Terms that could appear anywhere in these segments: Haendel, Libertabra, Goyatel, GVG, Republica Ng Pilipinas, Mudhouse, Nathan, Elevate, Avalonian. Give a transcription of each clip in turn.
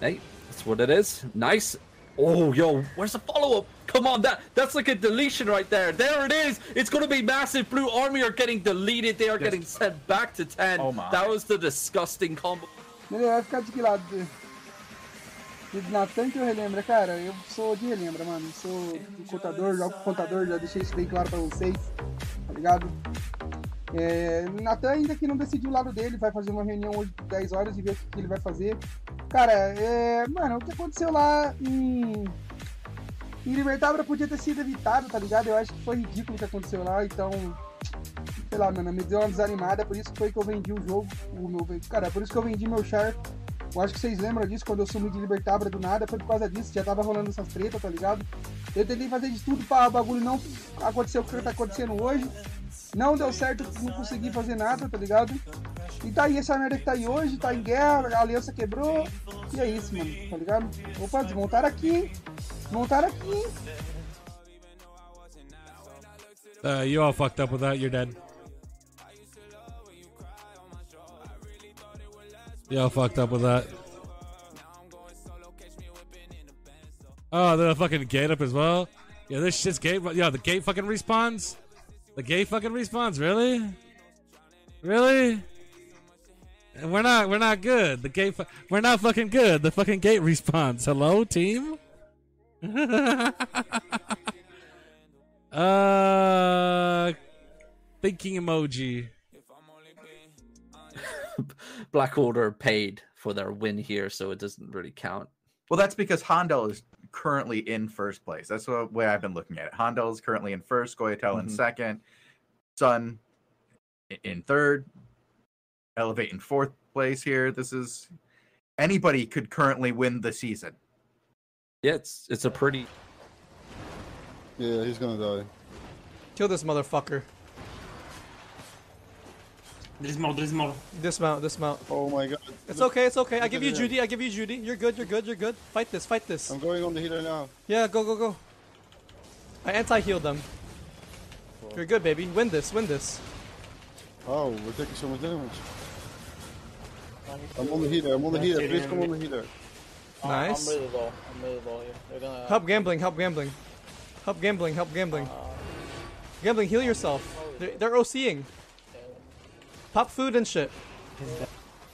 Hey, that's what it is. Nice. Oh, yo, where's the follow-up? Come on, that's like a deletion right there. There it is. It's going to be massive. Blue Army are getting deleted. They are getting sent back to 10. Oh my. That was the disgusting combo. Yeah, I've got to kill out. Did not thank you, relembra, cara. Eu sou de relembra, mano. Sou contador, jogo contador, já deixei isso bem claro pra vocês, tá ligado? É, Nathan ainda que não decidiu o lado dele, vai fazer uma reunião hoje às 10 horas e ver o que ele vai fazer. Cara, mano, o que aconteceu lá em Libertabra podia ter sido evitado, tá ligado? Eu acho que foi ridículo o que aconteceu lá, então... Sei lá, mano, me deu uma desanimada, por isso foi que eu vendi o jogo, cara, por isso que eu vendi meu char. Eu acho que vocês lembram disso, quando eu sumi de Libertabra do nada, foi por causa disso, já tava rolando essas tretas, tá ligado? Eu tentei fazer de tudo pra o bagulho não acontecer o que tá acontecendo hoje, não deu certo, não consegui fazer nada, tá ligado? E tá aí essa merda que tá aí hoje, tá em guerra, a aliança quebrou, e é isso, mano, tá ligado? Opa, desmontaram aqui, hein? Desmontaram aqui, hein? You all fucked up with that, you're dead. Y'all fucked up with that. Oh, they're a fucking gate up as well. Yeah, this shit's gate. Yeah, the gate fucking respawns. The gate fucking respawns. Really? Really? And we're not good. The gate. We're not fucking good. The fucking gate respawns. Hello, team. Thinking emoji. Black Order paid for their win here, so it doesn't really count. Well, that's because Haendel is currently in first place. That's the way I've been looking at it. Haendel is currently in first, Goyatel in second, Sun in third, Elevate in fourth place here. This is... Anybody could currently win the season. Yeah, it's a pretty... Yeah, he's gonna die. Kill this motherfucker. Dismount. Dismount. Oh my god. It's okay, it's okay. I give you Judy, I give you Judy. You're good, you're good, you're good. Fight this. I'm going on the healer now. Yeah, go. I anti-healed them. Oh. You're good, baby. Win this. Oh, we're taking so much damage. I'm on the healer, Please come on the healer. Nice. I'm really low here. They're gonna... Help gambling. Gambling, heal yourself. They're OCing. Pop food and shit.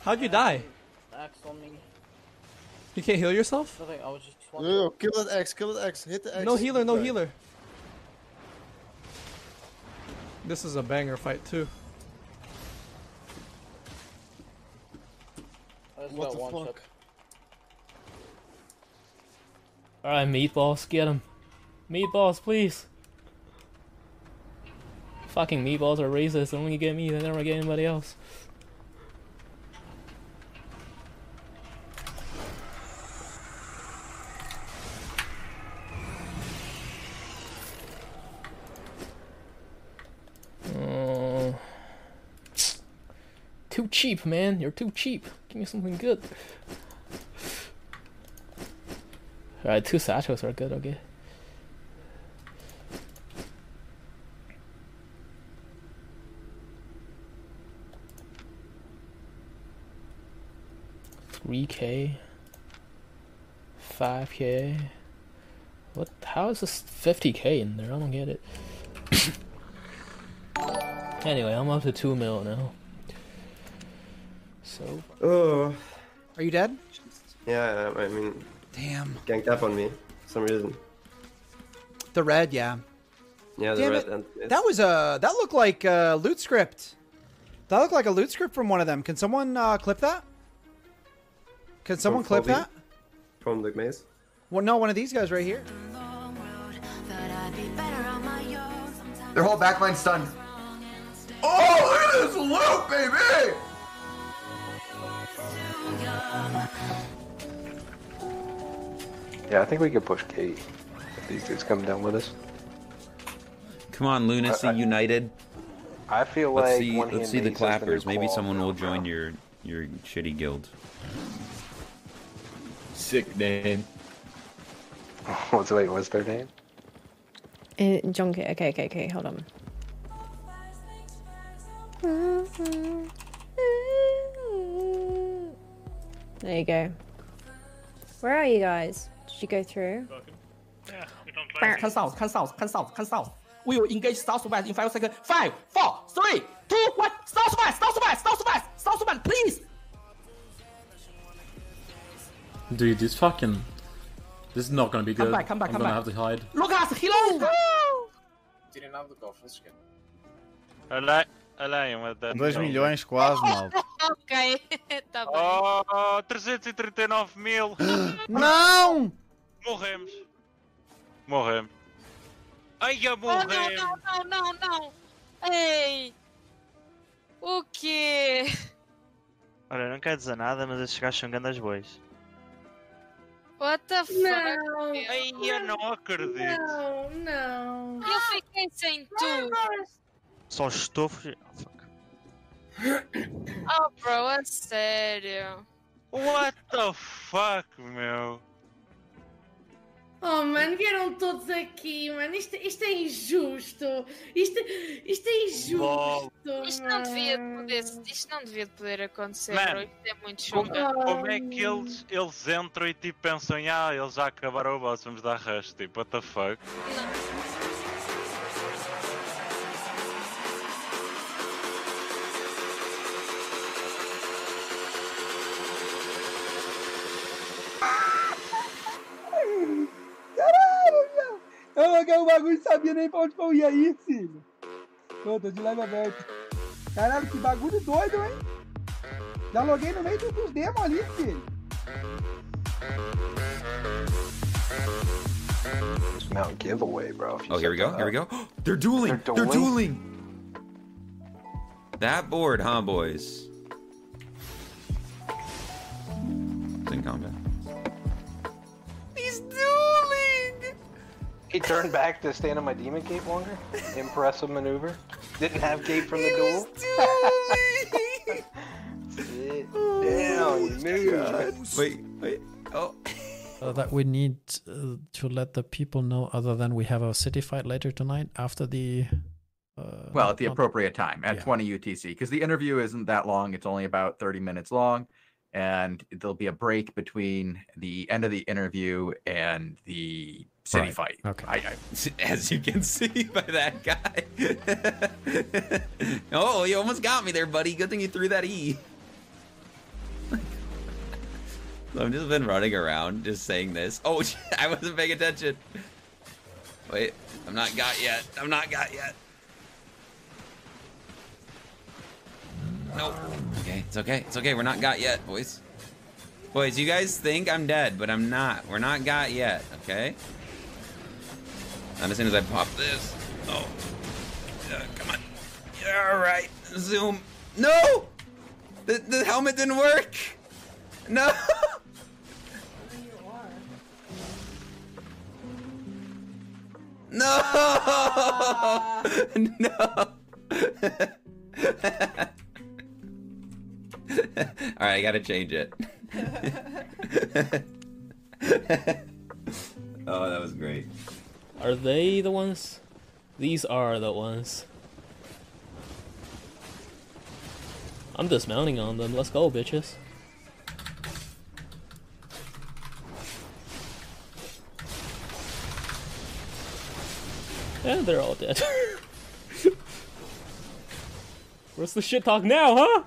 How'd you die? Axe on me. You can't heal yourself? No, kill that axe, hit the axe. No healer. This is a banger fight too. What the fuck? Alright, Meatballs, get him. Meatballs, please. Fucking Meatballs are racist, and when you get me, they never get anybody else. Too cheap, man. You're too cheap. Give me something good. Alright, 2 satchels are good, okay. $3K, $5K. What? How is this $50K in there? I don't get it. Anyway, I'm up to 2 mil now. So. Oh. Are you dead? Yeah, I mean. Damn. Ganked up on me for some reason. The red, yeah. Yeah, the red. And that was a. That looked like a loot script. That looked like a loot script from one of them. Can someone clip that? Can someone clip that? From the maze? Well, no, one of these guys right here. Their whole backline's stunned. Oh, look at this loot, baby! Yeah, I think we can push Kate if these dudes come down with us. Come on, Lunacy United. I feel like... Let's see the clappers. Maybe someone will join your shitty guild. Sick name. Wait, what's their name? Junkie. Okay, hold on. There you go. Where are you guys? Did you go through? Yeah, we don't like it. Come south, come south, come south, come south. We will engage southwest in 5 seconds. 5, 4, 3, 2, 1. Southwest, southwest, southwest, southwest, please. Dude, this fucking... This is not gonna be good. Come back, come back, I'm gonna have to hide. Lucas, hello! Tirem nada do cofre, não se esquece. Olhem, mas... 2 milhões quase, mal. Ok, tá bem. Oh, 339 mil! Não! Morremos. Morremos. Ai, eu morri! Oh, não, não, não, não! Ei! O quê? Olha, não quero dizer nada, mas estes gajos são grandes bois. What the fuck? Não, ai, eu não acredito. Não, não. Eu fiquei sem tudo. Só estou fugindo. Oh, fuck. Oh, bro, é sério. What the fuck, meu? Oh, mano, vieram todos aqui, mano. Isto é injusto. Isto é injusto. Wow. Isto não devia poder acontecer, man, bro. Isto é muito chunga. Como é que eles entram e tipo pensam, ah, eles já acabaram o boss, vamos dar rush, tipo, what the fuck? Não. O bagulho sabia nem pra onde eu ia ir, filho. Tô de live aberto. Caralho, que bagulho doido, hein? Já loguei no meio dos demos ali, filho. Mount giveaway, bro. Oh, here we go, here we go. They're dueling, they're dueling. That board, huh, boys? It's in combat. He's dueling! He turned back to stand on my demon cape longer. Impressive maneuver. Didn't have cape from the duel. Sit down, man. Wait, wait. Oh. That we need to let the people know. Other than we have a city fight later tonight after the. Well, at the appropriate time at 20 UTC, because the interview isn't that long. It's only about 30 minutes long, and there'll be a break between the end of the interview and the. City fight. Okay. As you can see by that guy. Oh, you almost got me there, buddy. Good thing you threw that E. So I've just been running around, just saying this. Oh, I wasn't paying attention. Wait, I'm not got yet. I'm not got yet. Nope. Okay, it's okay. It's okay. We're not got yet, boys. Boys, you guys think I'm dead, but I'm not. We're not got yet, okay? Not as soon as I pop this. Oh, yeah, come on. Yeah, all right, zoom. No, the helmet didn't work. No. No. No. All right, I gotta change it. Oh, that was great. Are they the ones? These are the ones. I'm dismounting on them. Let's go, bitches. And they're all dead. Where's the shit talk now, huh?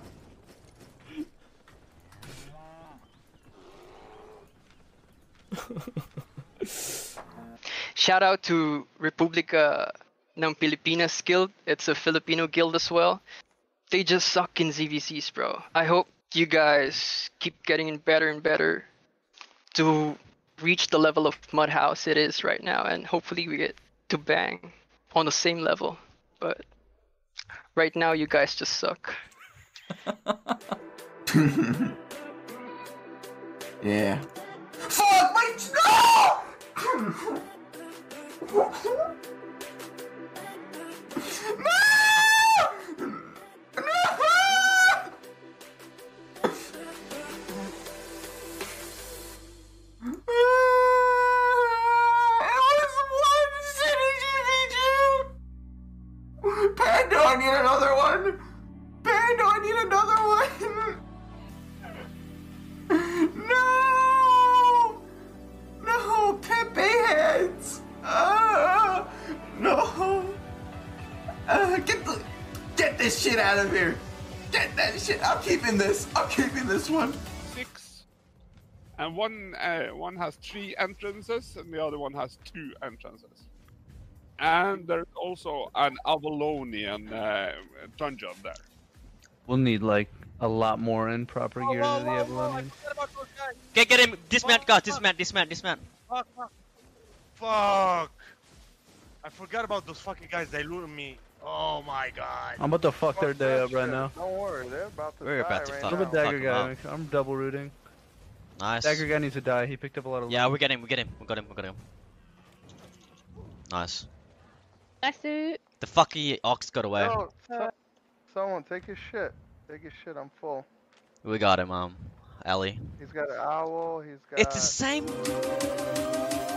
Shout out to Republica Ng Pilipinas guild. It's a Filipino guild as well. They just suck in ZVCs, bro. I hope you guys keep getting better and better to reach the level of Mudhouse it is right now, and hopefully we get to bang on the same level. But right now, you guys just suck. Yeah. Fuck my no! No! No! It was one city GVG. Panda, I need another one. Panda, I need another one. No! this shit out of here. Get that shit. I'm keeping this. I'm keeping this one. 6. And one has 3 entrances and the other one has 2 entrances. And there's also an Avalonian dungeon there. We'll need like a lot more improper gear to the Avalonian. Okay, get him! Dismount, God! Dismount, dismount, dismount! Fuck! Fuck! I forgot about those fucking guys. They looted me. Oh my god! I'm about to fuck their day up right now. Don't worry, they're about to die. We're about to fuck. I'm a dagger guy. I'm double rooting. Nice. Dagger guy needs to die. He picked up a lot of. Yeah, we get him. We get him. We got him. We got him. Nice. The fucking ox got away. No, someone take his shit. Take his shit, I'm full. We got him, Ali. He's got an owl, he's got... It's the same...